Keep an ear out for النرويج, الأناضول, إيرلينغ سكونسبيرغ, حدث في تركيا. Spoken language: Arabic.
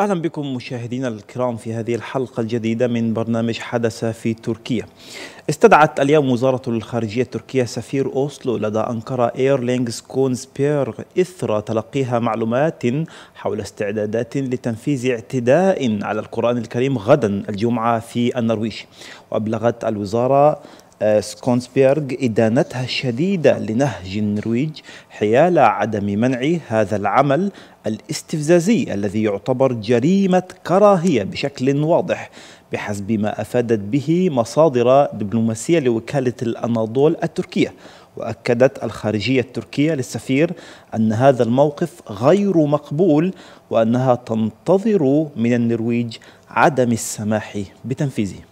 أهلا بكم مشاهدينا الكرام في هذه الحلقة الجديدة من برنامج حدث في تركيا. استدعت اليوم وزارة الخارجية التركية سفير أوسلو لدى أنقرة إيرلينغ سكونسبيرغ إثر تلقيها معلومات حول استعدادات لتنفيذ اعتداء على القرآن الكريم غدا الجمعة في النرويج. وأبلغت الوزارة سكونسبيرغ إدانتها الشديدة لنهج النرويج حيال عدم منع هذا العمل الاستفزازي الذي يعتبر جريمة كراهية بشكل واضح، بحسب ما أفادت به مصادر دبلوماسية لوكالة الأناضول التركية. وأكدت الخارجية التركية للسفير أن هذا الموقف غير مقبول، وأنها تنتظر من النرويج عدم السماح بتنفيذه.